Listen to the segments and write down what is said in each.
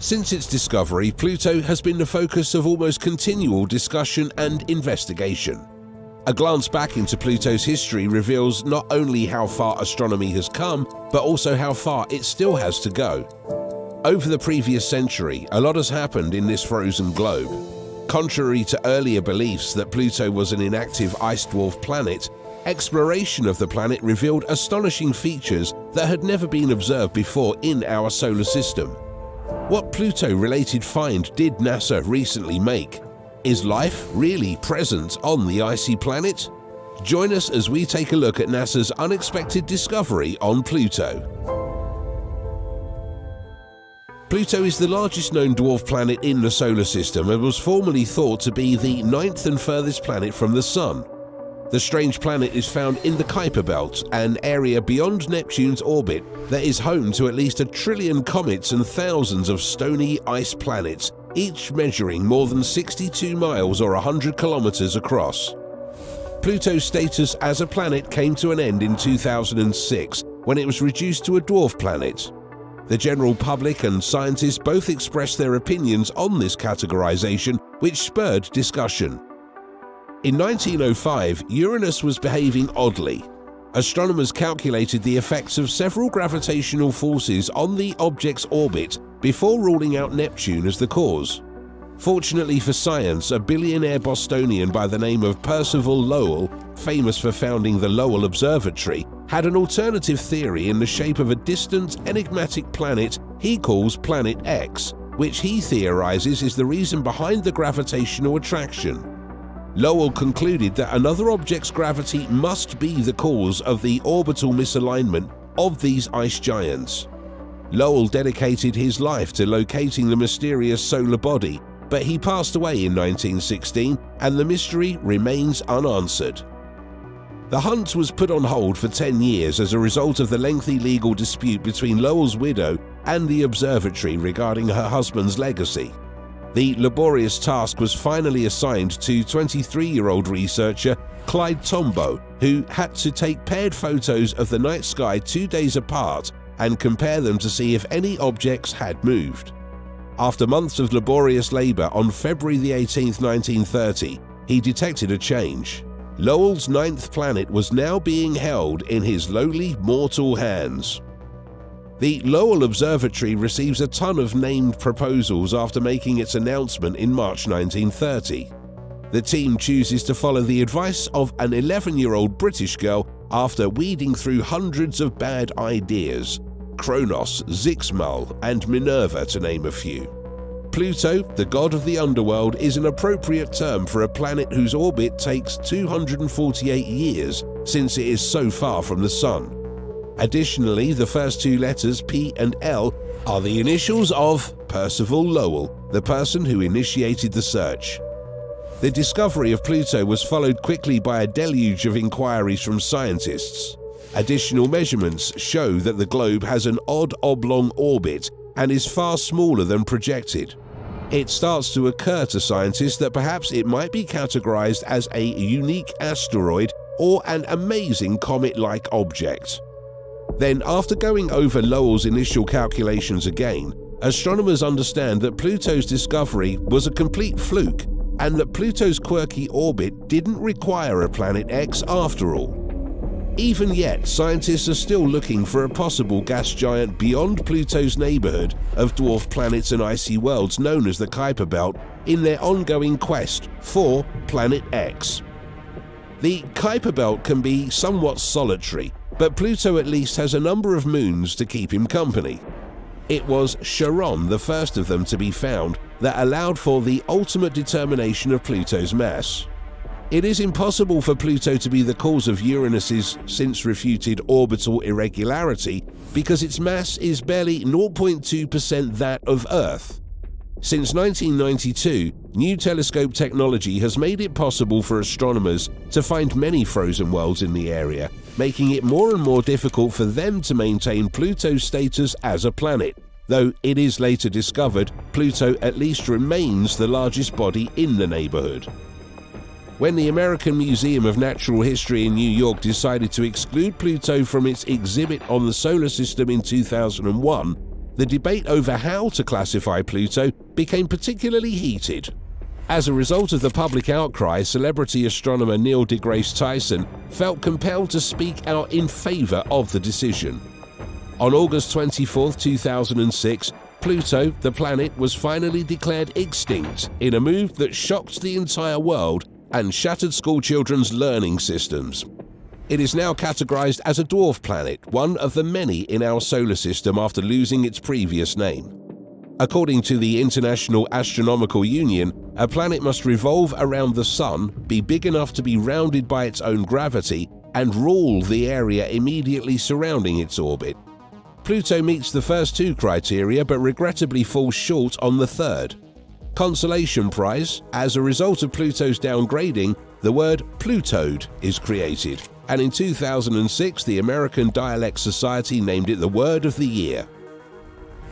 Since its discovery, Pluto has been the focus of almost continual discussion and investigation. A glance back into Pluto's history reveals not only how far astronomy has come, but also how far it still has to go. Over the previous century, a lot has happened in this frozen globe. Contrary to earlier beliefs that Pluto was an inactive ice dwarf planet, exploration of the planet revealed astonishing features that had never been observed before in our solar system. What Pluto-related find did NASA recently make? Is life really present on the icy planet? Join us as we take a look at NASA's unexpected discovery on Pluto. Pluto is the largest known dwarf planet in the solar system and was formerly thought to be the 9th and furthest planet from the Sun. The strange planet is found in the Kuiper Belt, an area beyond Neptune's orbit that is home to at least 1 trillion comets and thousands of stony ice planets, each measuring more than 62 miles or 100 kilometers across. Pluto's status as a planet came to an end in 2006 when it was reduced to a dwarf planet. The general public and scientists both expressed their opinions on this categorization, which spurred discussion. In 1905, Uranus was behaving oddly. Astronomers calculated the effects of several gravitational forces on the object's orbit before ruling out Neptune as the cause. Fortunately for science, a billionaire Bostonian by the name of Percival Lowell, famous for founding the Lowell Observatory, had an alternative theory in the shape of a distant, enigmatic planet he calls Planet X, which he theorizes is the reason behind the gravitational attraction. Lowell concluded that another object's gravity must be the cause of the orbital misalignment of these ice giants. Lowell dedicated his life to locating the mysterious solar body, but he passed away in 1916 and the mystery remains unanswered. The hunt was put on hold for 10 years as a result of the lengthy legal dispute between Lowell's widow and the observatory regarding her husband's legacy. The laborious task was finally assigned to 23-year-old researcher Clyde Tombaugh, who had to take paired photos of the night sky 2 days apart and compare them to see if any objects had moved. After months of laborious labor, on February 18, 1930, he detected a change. Lowell's 9th planet was now being held in his lowly mortal hands. The Lowell Observatory receives a ton of named proposals after making its announcement in March 1930. The team chooses to follow the advice of an 11-year-old British girl after weeding through hundreds of bad ideas – Kronos, Zixmal, and Minerva to name a few. Pluto, the god of the underworld, is an appropriate term for a planet whose orbit takes 248 years since it is so far from the Sun. Additionally, the first two letters, P and L, are the initials of Percival Lowell, the person who initiated the search. The discovery of Pluto was followed quickly by a deluge of inquiries from scientists. Additional measurements show that the globe has an odd oblong orbit and is far smaller than projected. It starts to occur to scientists that perhaps it might be categorized as a unique asteroid or an amazing comet-like object. Then, after going over Lowell's initial calculations again, astronomers understand that Pluto's discovery was a complete fluke and that Pluto's quirky orbit didn't require a Planet X after all. Even yet, scientists are still looking for a possible gas giant beyond Pluto's neighborhood of dwarf planets and icy worlds known as the Kuiper Belt in their ongoing quest for Planet X. The Kuiper Belt can be somewhat solitary, but Pluto at least has a number of moons to keep him company. It was Charon, the first of them to be found, that allowed for the ultimate determination of Pluto's mass. It is impossible for Pluto to be the cause of Uranus's since-refuted orbital irregularity because its mass is barely 0.2% that of Earth. Since 1992, new telescope technology has made it possible for astronomers to find many frozen worlds in the area, making it more and more difficult for them to maintain Pluto's status as a planet, though it is later discovered Pluto at least remains the largest body in the neighborhood. When the American Museum of Natural History in New York decided to exclude Pluto from its exhibit on the solar system in 2001, the debate over how to classify Pluto became particularly heated. As a result of the public outcry, celebrity astronomer Neil deGrasse Tyson felt compelled to speak out in favour of the decision. On August 24, 2006, Pluto, the planet, was finally declared extinct in a move that shocked the entire world and shattered schoolchildren's learning systems. It is now categorised as a dwarf planet, one of the many in our solar system after losing its previous name. According to the International Astronomical Union, a planet must revolve around the Sun, be big enough to be rounded by its own gravity, and rule the area immediately surrounding its orbit. Pluto meets the first two criteria but regrettably falls short on the third. Consolation prize, as a result of Pluto's downgrading, the word Plutoed is created, and in 2006 the American Dialect Society named it the Word of the Year.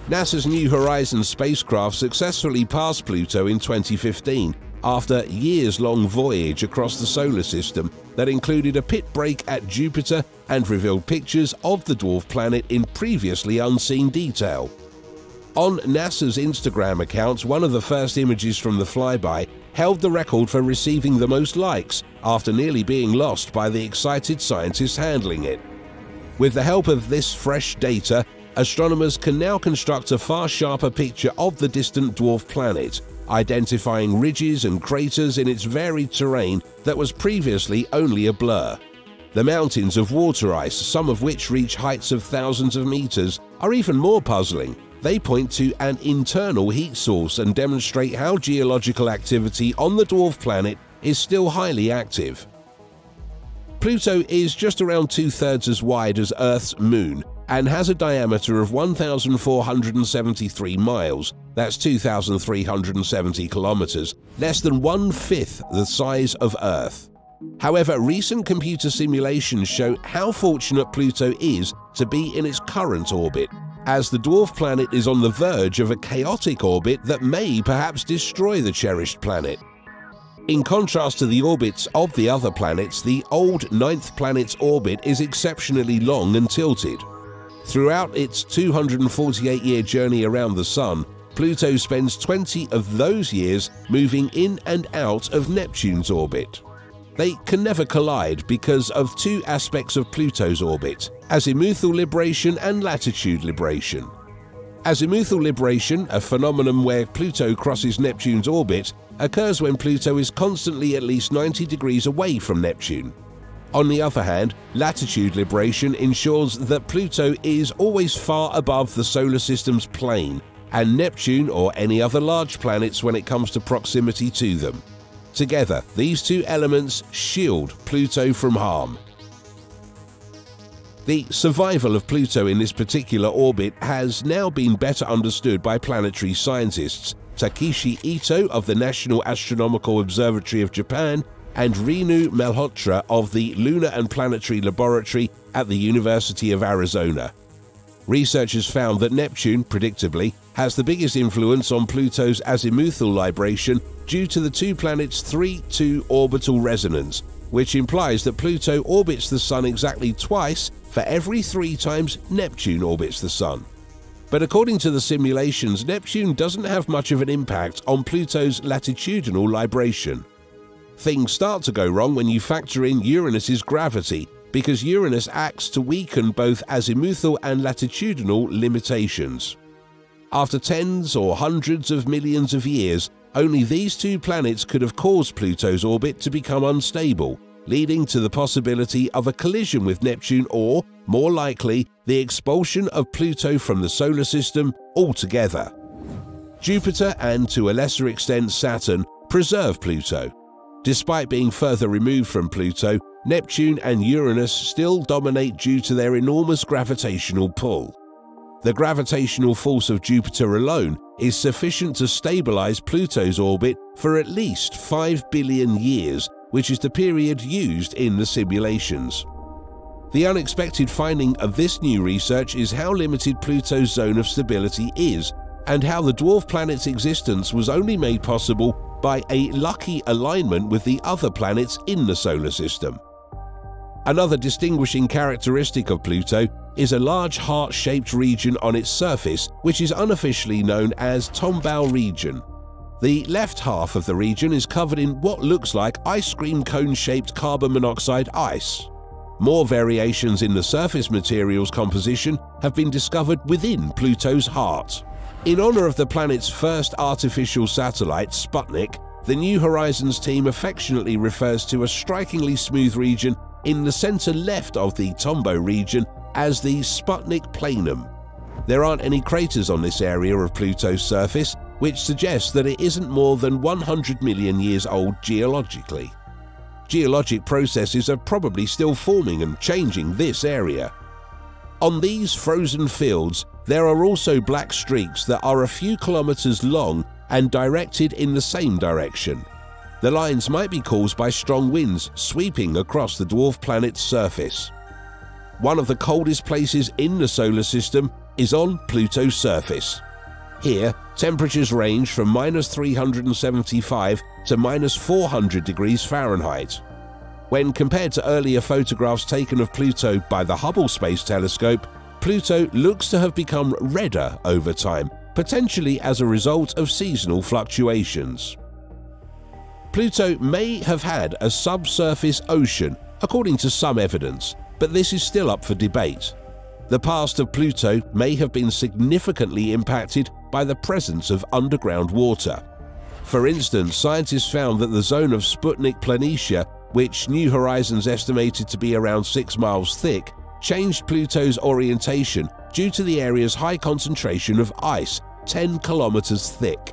NASA's New Horizons spacecraft successfully passed Pluto in 2015 after a years-long voyage across the solar system that included a pit break at Jupiter and revealed pictures of the dwarf planet in previously unseen detail. On NASA's Instagram account, one of the first images from the flyby held the record for receiving the most likes after nearly being lost by the excited scientists handling it. With the help of this fresh data, astronomers can now construct a far sharper picture of the distant dwarf planet, identifying ridges and craters in its varied terrain that was previously only a blur. The mountains of water ice, some of which reach heights of thousands of meters, are even more puzzling. They point to an internal heat source and demonstrate how geological activity on the dwarf planet is still highly active. Pluto is just around two-thirds as wide as Earth's moon, and has a diameter of 1,473 miles, that's 2,370 kilometers, less than one-fifth the size of Earth. However, recent computer simulations show how fortunate Pluto is to be in its current orbit, as the dwarf planet is on the verge of a chaotic orbit that may perhaps destroy the cherished planet. In contrast to the orbits of the other planets, the old ninth planet's orbit is exceptionally long and tilted. Throughout its 248-year journey around the Sun, Pluto spends 20 of those years moving in and out of Neptune's orbit. They can never collide because of two aspects of Pluto's orbit, azimuthal libration and latitude libration. Azimuthal libration, a phenomenon where Pluto crosses Neptune's orbit, occurs when Pluto is constantly at least 90 degrees away from Neptune. On the other hand, latitude libration ensures that Pluto is always far above the solar system's plane and Neptune or any other large planets when it comes to proximity to them. Together, these two elements shield Pluto from harm. The survival of Pluto in this particular orbit has now been better understood by planetary scientists. Takeshi Ito of the National Astronomical Observatory of Japan and Renu Malhotra of the Lunar and Planetary Laboratory at the University of Arizona. Researchers found that Neptune, predictably, has the biggest influence on Pluto's azimuthal libration due to the two planets' 3-2 orbital resonance, which implies that Pluto orbits the Sun exactly twice for every 3 times Neptune orbits the Sun. But according to the simulations, Neptune doesn't have much of an impact on Pluto's latitudinal libration. Things start to go wrong when you factor in Uranus's gravity, because Uranus acts to weaken both azimuthal and latitudinal limitations. After tens or hundreds of millions of years, only these two planets could have caused Pluto's orbit to become unstable, leading to the possibility of a collision with Neptune or, more likely, the expulsion of Pluto from the solar system altogether. Jupiter and, to a lesser extent, Saturn preserve Pluto. Despite being further removed from Pluto, Neptune and Uranus still dominate due to their enormous gravitational pull. The gravitational force of Jupiter alone is sufficient to stabilize Pluto's orbit for at least 5 billion years, which is the period used in the simulations. The unexpected finding of this new research is how limited Pluto's zone of stability is, and how the dwarf planet's existence was only made possible by a lucky alignment with the other planets in the solar system. Another distinguishing characteristic of Pluto is a large heart-shaped region on its surface which is unofficially known as Tombau region. The left half of the region is covered in what looks like ice cream cone-shaped carbon monoxide ice. More variations in the surface material's composition have been discovered within Pluto's heart. In honor of the planet's first artificial satellite, Sputnik, the New Horizons team affectionately refers to a strikingly smooth region in the center-left of the Tombow region as the Sputnik Planum. There aren't any craters on this area of Pluto's surface, which suggests that it isn't more than 100 million years old geologically. Geologic processes are probably still forming and changing this area. On these frozen fields, there are also black streaks that are a few kilometers long and directed in the same direction. The lines might be caused by strong winds sweeping across the dwarf planet's surface. One of the coldest places in the solar system is on Pluto's surface. Here, temperatures range from minus 375 to minus 400 degrees Fahrenheit. When compared to earlier photographs taken of Pluto by the Hubble Space Telescope, Pluto looks to have become redder over time, potentially as a result of seasonal fluctuations. Pluto may have had a subsurface ocean, according to some evidence, but this is still up for debate. The past of Pluto may have been significantly impacted by the presence of underground water. For instance, scientists found that the zone of Sputnik Planitia, which New Horizons estimated to be around 6 miles thick, changed Pluto's orientation due to the area's high concentration of ice, 10 kilometers thick.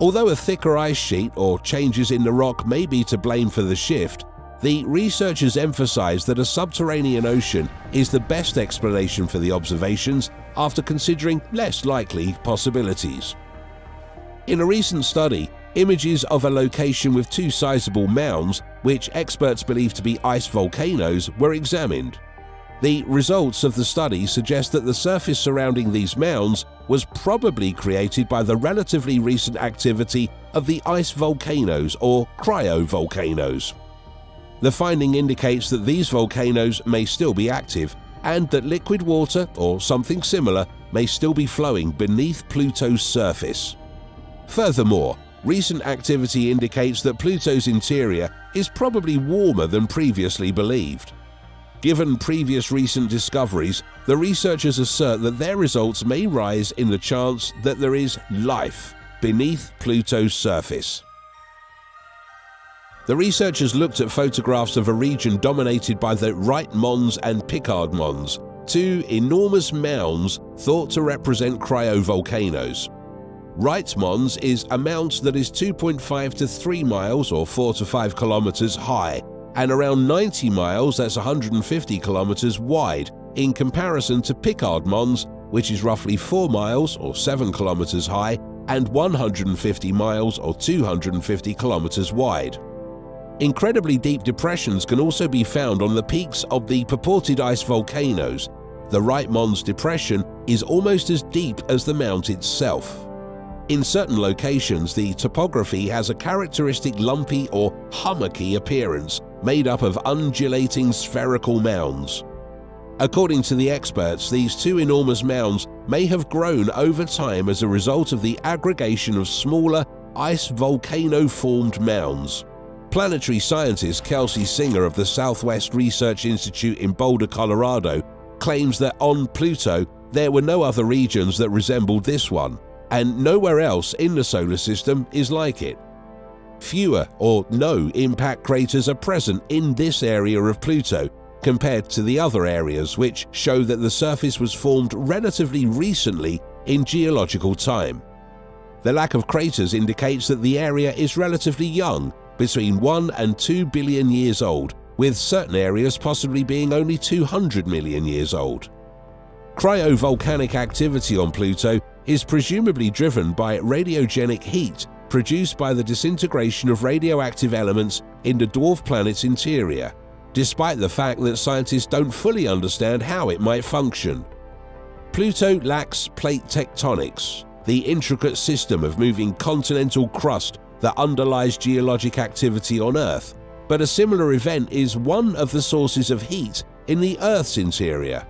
Although a thicker ice sheet or changes in the rock may be to blame for the shift, the researchers emphasize that a subterranean ocean is the best explanation for the observations after considering less likely possibilities. In a recent study, images of a location with two sizable mounds, which experts believe to be ice volcanoes, were examined. The results of the study suggest that the surface surrounding these mounds was probably created by the relatively recent activity of the ice volcanoes or cryovolcanoes. The finding indicates that these volcanoes may still be active and that liquid water or something similar may still be flowing beneath Pluto's surface. Furthermore, recent activity indicates that Pluto's interior is probably warmer than previously believed. Given previous recent discoveries, the researchers assert that their results may rise in the chance that there is life beneath Pluto's surface. The researchers looked at photographs of a region dominated by the Wright Mons and Picard Mons, two enormous mounds thought to represent cryovolcanoes. Wright Mons is a mount that is 2.5 to 3 miles or 4 to 5 kilometers high and around 90 miles, that's 150 kilometers wide, in comparison to Picard Mons, which is roughly 4 miles or 7 kilometers high and 150 miles or 250 kilometers wide. Incredibly deep depressions can also be found on the peaks of the purported ice volcanoes. The Wright Mons depression is almost as deep as the mount itself. In certain locations, the topography has a characteristic lumpy or hummocky appearance made up of undulating spherical mounds. According to the experts, these two enormous mounds may have grown over time as a result of the aggregation of smaller ice volcano-formed mounds. Planetary scientist Kelsey Singer of the Southwest Research Institute in Boulder, Colorado, claims that on Pluto there were no other regions that resembled this one, and nowhere else in the solar system is like it. Fewer or no impact craters are present in this area of Pluto compared to the other areas, which show that the surface was formed relatively recently in geological time. The lack of craters indicates that the area is relatively young, between 1 and 2 billion years old, with certain areas possibly being only 200 million years old. Cryovolcanic activity on Pluto is presumably driven by radiogenic heat produced by the disintegration of radioactive elements in the dwarf planet's interior, despite the fact that scientists don't fully understand how it might function. Pluto lacks plate tectonics, the intricate system of moving continental crust that underlies geologic activity on Earth, but a similar event is one of the sources of heat in the Earth's interior.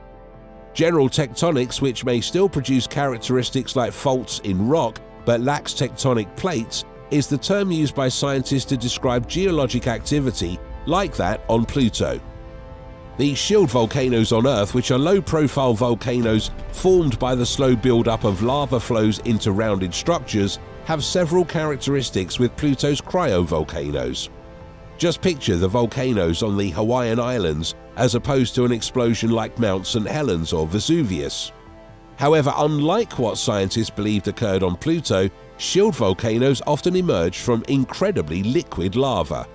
General tectonics, which may still produce characteristics like faults in rock but lacks tectonic plates, is the term used by scientists to describe geologic activity like that on Pluto. The shield volcanoes on Earth, which are low-profile volcanoes formed by the slow build-up of lava flows into rounded structures, have several characteristics with Pluto's cryovolcanoes. Just picture the volcanoes on the Hawaiian Islands as opposed to an explosion like Mount St. Helens or Vesuvius. However, unlike what scientists believed occurred on Pluto, shield volcanoes often emerge from incredibly liquid lava.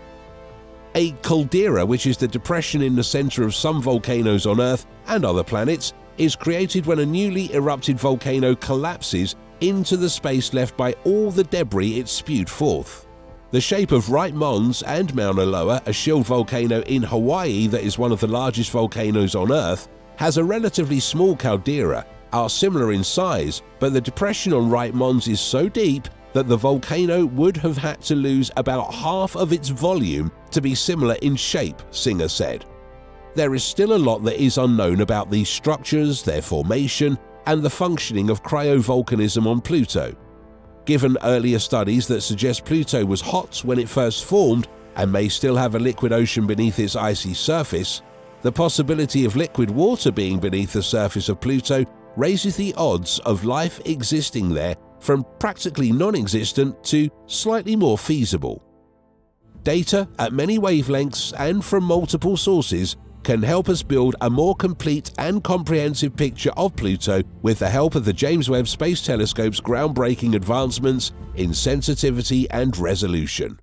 A caldera, which is the depression in the center of some volcanoes on Earth and other planets, is created when a newly erupted volcano collapses into the space left by all the debris it spewed forth. The shape of Wright Mons and Mauna Loa, a shield volcano in Hawaii that is one of the largest volcanoes on Earth, has a relatively small caldera, are similar in size, but the depression on Wright Mons is so deep that the volcano would have had to lose about half of its volume to be similar in shape, Singer said. There is still a lot that is unknown about these structures, their formation, and the functioning of cryovolcanism on Pluto. Given earlier studies that suggest Pluto was hot when it first formed and may still have a liquid ocean beneath its icy surface, the possibility of liquid water being beneath the surface of Pluto raises the odds of life existing there from practically non-existent to slightly more feasible. Data at many wavelengths and from multiple sources can help us build a more complete and comprehensive picture of Pluto with the help of the James Webb Space Telescope's groundbreaking advancements in sensitivity and resolution.